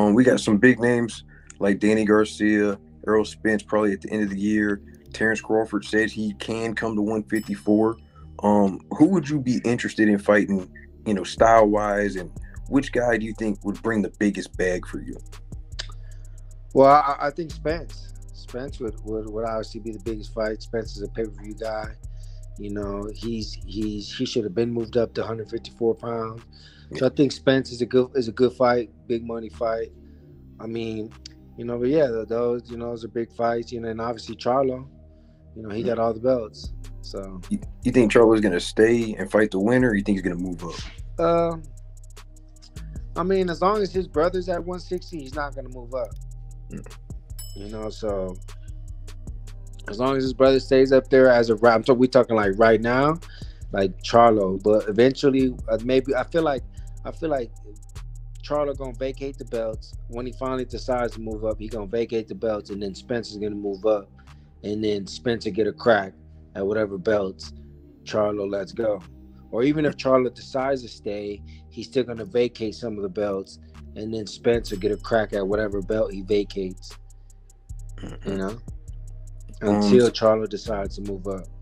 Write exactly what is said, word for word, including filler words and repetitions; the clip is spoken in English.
Um, we got some big names like Danny Garcia, Errol Spence, probably at the end of the year. Terrence Crawford says he can come to one fifty-four. Um, who would you be interested in fighting, you know, style-wise, and which guy do you think would bring the biggest bag for you? Well, I, I think Spence. Spence would, would, would obviously be the biggest fight. Spence is a pay-per-view guy. You know, he's he's he should have been moved up to one fifty-four pounds. So I think Spence is a good is a good fight, big money fight. I mean, you know, but yeah, those you know those are big fights. You know, and obviously Charlo, you know, he got all the belts. So you, you think Charlo is gonna stay and fight the winner? Or you think he's gonna move up? Uh, I mean, as long as his brother's at one sixty, he's not gonna move up. You know, so as long as his brother stays up there as a I'm talking, we talking like right now, like Charlo, but eventually, uh, maybe I feel like I feel like Charlo gonna vacate the belts when he finally decides to move up. He gonna vacate the belts, and then Spencer's gonna move up, and then Spencer get a crack at whatever belts Charlo lets go. Or even if Charlo decides to stay, he's still gonna vacate some of the belts, and then Spencer get a crack at whatever belt he vacates. You know. Until um, Charlo decides to move up.